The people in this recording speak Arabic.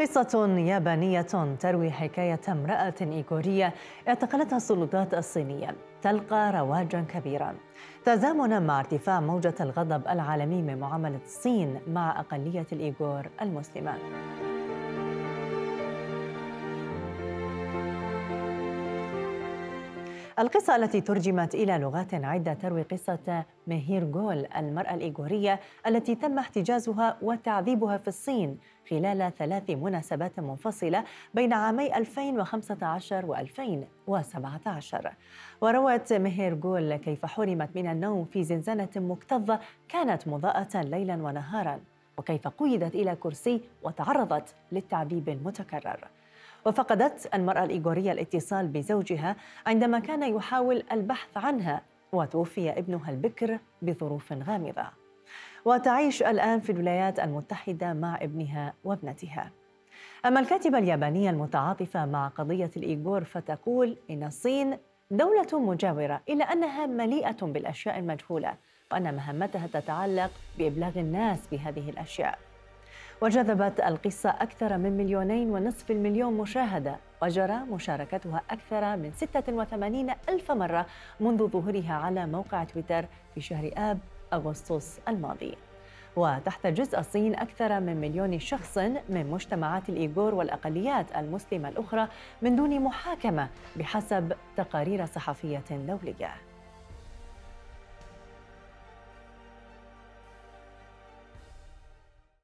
قصة يابانية تروي حكاية امرأة إيغورية اعتقلتها السلطات الصينية تلقى رواجا كبيرا تزامنا مع ارتفاع موجة الغضب العالمي من معاملة الصين مع أقلية الإيغور المسلمة. القصة التي ترجمت إلى لغات عدة تروي قصة ميهريغول المرأة الإيغورية التي تم احتجازها وتعذيبها في الصين خلال 3 مناسبات منفصلة بين عامي 2015 و 2017. وروت ميهريغول كيف حرمت من النوم في زنزانة مكتظة كانت مضاءة ليلا ونهارا، وكيف قيدت إلى كرسي وتعرضت للتعذيب المتكرر. وفقدت المرأة الإيغورية الاتصال بزوجها عندما كان يحاول البحث عنها، وتوفي ابنها البكر بظروف غامضة، وتعيش الآن في الولايات المتحدة مع ابنها وابنتها. أما الكاتبة اليابانية المتعاطفة مع قضية الإيغور فتقول إن الصين دولة مجاورة، إلا أنها مليئة بالأشياء المجهولة، وأن مهمتها تتعلق بإبلاغ الناس بهذه الأشياء. وجذبت القصة أكثر من 2.5 مليون مشاهدة، وجرى مشاركتها أكثر من 86,000 مرة منذ ظهورها على موقع تويتر في شهر آب أغسطس الماضي. وتحتجز الصين أكثر من 1,000,000 شخص من مجتمعات الإيغور والأقليات المسلمة الأخرى من دون محاكمة بحسب تقارير صحفية دولية.